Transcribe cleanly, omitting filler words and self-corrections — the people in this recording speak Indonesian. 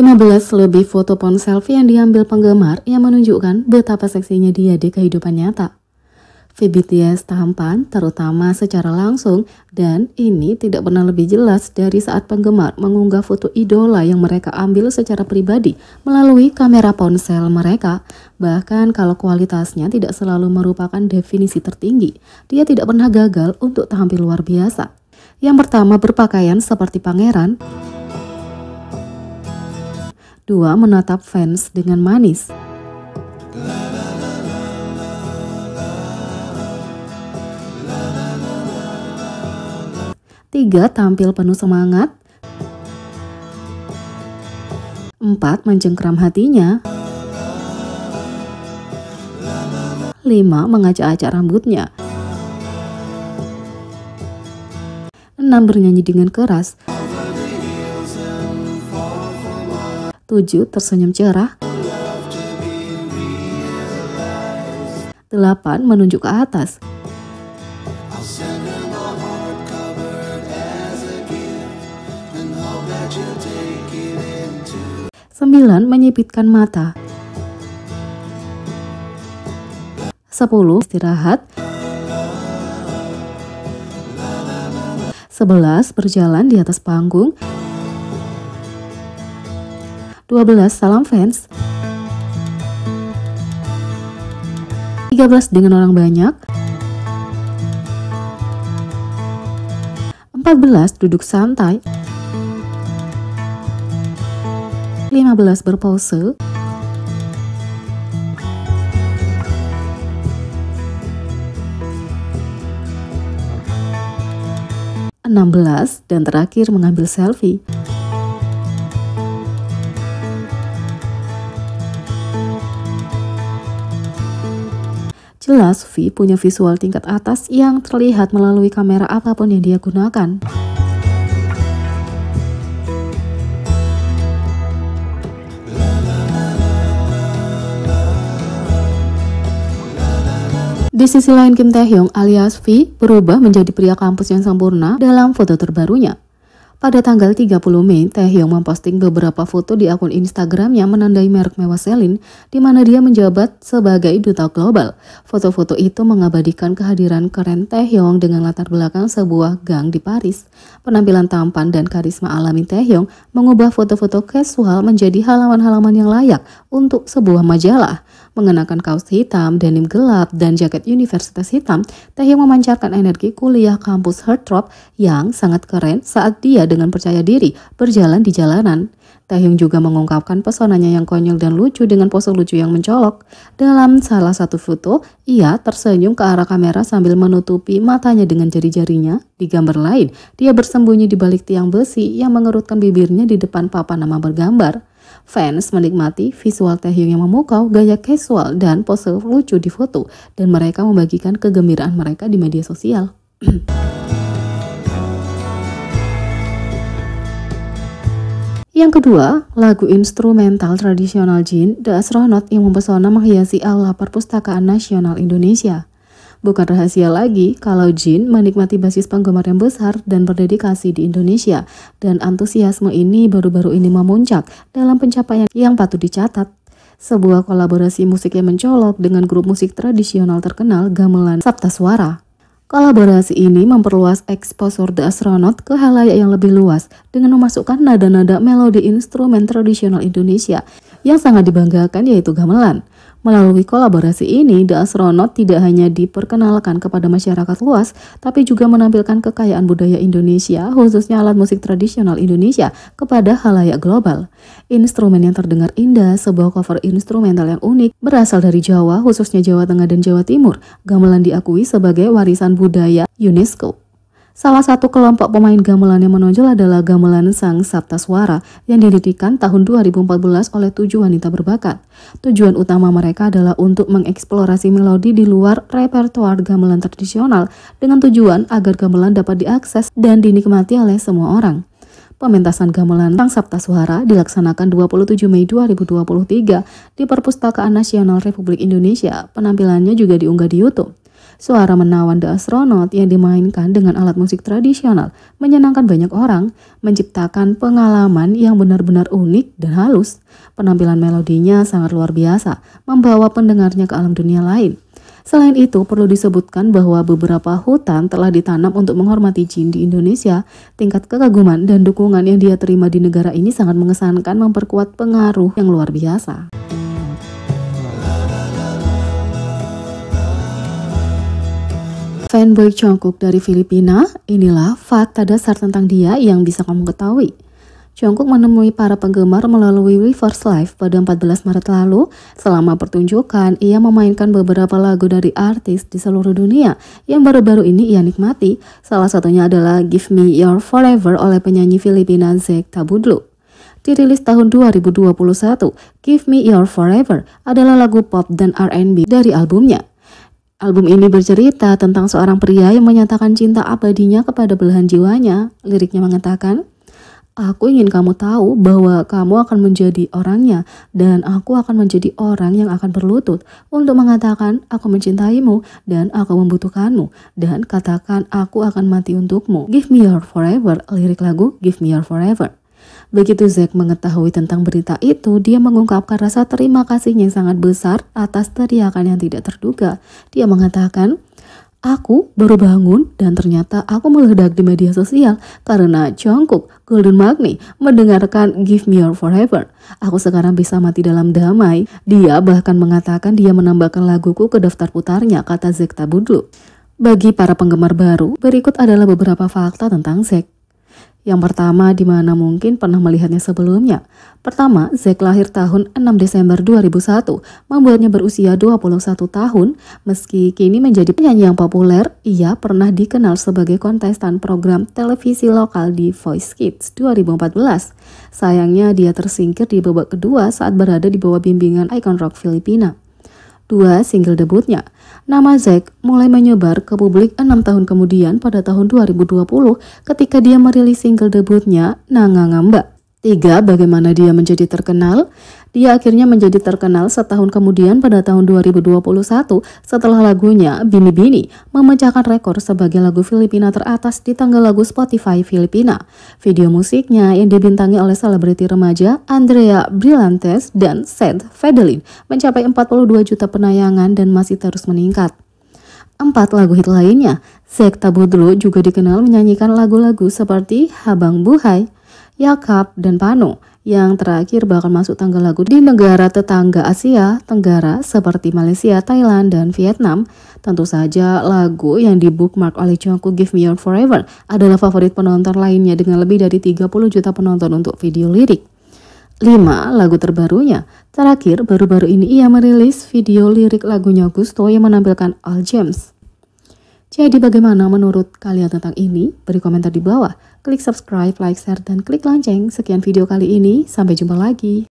15 lebih foto pon selfie yang diambil penggemar yang menunjukkan betapa seksinya dia di kehidupan nyata. V BTS tampan terutama secara langsung dan ini tidak pernah lebih jelas dari saat penggemar mengunggah foto idola yang mereka ambil secara pribadi melalui kamera ponsel mereka. Bahkan kalau kualitasnya tidak selalu merupakan definisi tertinggi, dia tidak pernah gagal untuk tampil luar biasa. Yang pertama, berpakaian seperti pangeran. Dua, menatap fans dengan manis. Tiga, tampil penuh semangat. Empat, mencengkram hatinya. Lima, mengacak-acak rambutnya. Enam, bernyanyi dengan keras. 7. Tersenyum cerah. 8. Menunjuk ke atas. 9. Menyipitkan mata. 10. Istirahat. 11. Berjalan di atas panggung. 12. Salam fans. 13. Dengan orang banyak. 14. Duduk santai. 15. Berpose. 16. Dan terakhir mengambil selfie. Jelas V punya visual tingkat atas yang terlihat melalui kamera apapun yang dia gunakan. Di sisi lain, Kim Taehyung alias V berubah menjadi pria kampus yang sempurna dalam foto terbarunya. Pada tanggal 30 Mei, Taehyung memposting beberapa foto di akun Instagramnya menandai merek mewah Celine, di mana dia menjabat sebagai duta global. Foto-foto itu mengabadikan kehadiran keren Taehyung dengan latar belakang sebuah gang di Paris. Penampilan tampan dan karisma alami Taehyung mengubah foto-foto casual menjadi halaman-halaman yang layak untuk sebuah majalah. Mengenakan kaos hitam, denim gelap, dan jaket universitas hitam, Taehyung memancarkan energi kuliah kampus Herthrop yang sangat keren saat dia dengan percaya diri berjalan di jalanan. Taehyung juga mengungkapkan pesonanya yang konyol dan lucu dengan pose lucu yang mencolok. Dalam salah satu foto, ia tersenyum ke arah kamera sambil menutupi matanya dengan jari-jarinya. Di gambar lain, dia bersembunyi di balik tiang besi yang mengerutkan bibirnya di depan papan nama bergambar. Fans menikmati visual Taehyung yang memukau, gaya casual, dan pose lucu di foto, dan mereka membagikan kegembiraan mereka di media sosial. Yang kedua, lagu instrumental tradisional Jin, The Astronaut yang mempesona menghiasi aula Perpustakaan Nasional Indonesia. Bukan rahasia lagi kalau Jin menikmati basis penggemar yang besar dan berdedikasi di Indonesia, dan antusiasme ini baru-baru ini memuncak dalam pencapaian yang patut dicatat. Sebuah kolaborasi musik yang mencolok dengan grup musik tradisional terkenal Gamelan Sang Saptaswara. Kolaborasi ini memperluas eksposur The Astronaut ke halayak yang lebih luas dengan memasukkan nada-nada melodi instrumen tradisional Indonesia yang sangat dibanggakan, yaitu gamelan. Melalui kolaborasi ini, The Astronaut tidak hanya diperkenalkan kepada masyarakat luas, tapi juga menampilkan kekayaan budaya Indonesia, khususnya alat musik tradisional Indonesia, kepada halayak global. Instrumen yang terdengar indah, sebuah cover instrumental yang unik, berasal dari Jawa, khususnya Jawa Tengah dan Jawa Timur. Gamelan diakui sebagai warisan budaya UNESCO. Salah satu kelompok pemain gamelan yang menonjol adalah Gamelan Sang Saptaswara yang didirikan tahun 2014 oleh 7 wanita berbakat. Tujuan utama mereka adalah untuk mengeksplorasi melodi di luar repertoar gamelan tradisional dengan tujuan agar gamelan dapat diakses dan dinikmati oleh semua orang. Pementasan Gamelan Sang Saptaswara dilaksanakan 27 Mei 2023 di Perpustakaan Nasional Republik Indonesia. Penampilannya juga diunggah di YouTube. Suara menawan The Astronaut yang dimainkan dengan alat musik tradisional menyenangkan banyak orang, menciptakan pengalaman yang benar-benar unik dan halus. Penampilan melodinya sangat luar biasa, membawa pendengarnya ke alam dunia lain. Selain itu, perlu disebutkan bahwa beberapa hutan telah ditanam untuk menghormati Jin di Indonesia. Tingkat kekaguman dan dukungan yang dia terima di negara ini sangat mengesankan, memperkuat pengaruh yang luar biasa. Fanboy Jungkook dari Filipina, inilah fakta dasar tentang dia yang bisa kamu ketahui. Jungkook menemui para penggemar melalui Weverse Life pada 14 Maret lalu. Selama pertunjukan, ia memainkan beberapa lagu dari artis di seluruh dunia yang baru-baru ini ia nikmati. Salah satunya adalah Give Me Your Forever oleh penyanyi Filipina Zack Tabudlu. Dirilis tahun 2021, Give Me Your Forever adalah lagu pop dan R&B dari albumnya. Album ini bercerita tentang seorang pria yang menyatakan cinta abadinya kepada belahan jiwanya. Liriknya mengatakan, "Aku ingin kamu tahu bahwa kamu akan menjadi orangnya dan aku akan menjadi orang yang akan berlutut untuk mengatakan aku mencintaimu dan aku membutuhkanmu dan katakan aku akan mati untukmu." Give Me Your Forever, lirik lagu Give Me Your Forever. Begitu Zack mengetahui tentang berita itu, dia mengungkapkan rasa terima kasihnya yang sangat besar atas teriakan yang tidak terduga. Dia mengatakan, "Aku baru bangun dan ternyata aku meledak di media sosial karena Jungkook, Golden Magni, mendengarkan Give Me Your Forever. Aku sekarang bisa mati dalam damai." Dia bahkan mengatakan dia menambahkan laguku ke daftar putarnya, kata Zack Tabudlu. Bagi para penggemar baru, berikut adalah beberapa fakta tentang Zack. Yang pertama, di mana mungkin pernah melihatnya sebelumnya. Pertama, Zack lahir tahun 6 Desember 2001, membuatnya berusia 21 tahun. Meski kini menjadi penyanyi yang populer, ia pernah dikenal sebagai kontestan program televisi lokal di Voice Kids 2014. Sayangnya, dia tersingkir di babak kedua saat berada di bawah bimbingan ikon rock Filipina. 2. Single debutnya. Nama Zack mulai menyebar ke publik 6 tahun kemudian pada tahun 2020 ketika dia merilis single debutnya Nanga Ngamba. 3. Bagaimana dia menjadi terkenal? Dia akhirnya menjadi terkenal setahun kemudian pada tahun 2021 setelah lagunya Binibini memecahkan rekor sebagai lagu Filipina teratas di tanggal lagu Spotify Filipina. Video musiknya yang dibintangi oleh selebriti remaja Andrea Brillantes dan Seth Fedelin mencapai 42 juta penayangan dan masih terus meningkat. 4. Lagu hit lainnya. Zack Tabudlu juga dikenal menyanyikan lagu-lagu seperti Habang Buhay, Yakap, dan Pano. Yang terakhir bahkan masuk tangga lagu di negara tetangga Asia Tenggara seperti Malaysia, Thailand, dan Vietnam. Tentu saja lagu yang di-bookmark oleh Jungkook Give Me Your Forever adalah favorit penonton lainnya dengan lebih dari 30 juta penonton untuk video lirik. 5. Lagu terbarunya. Terakhir, baru-baru ini ia merilis video lirik lagunya Gusto yang menampilkan All James. Jadi bagaimana menurut kalian tentang ini? Beri komentar di bawah. Klik subscribe, like, share, dan klik lonceng. Sekian video kali ini. Sampai jumpa lagi.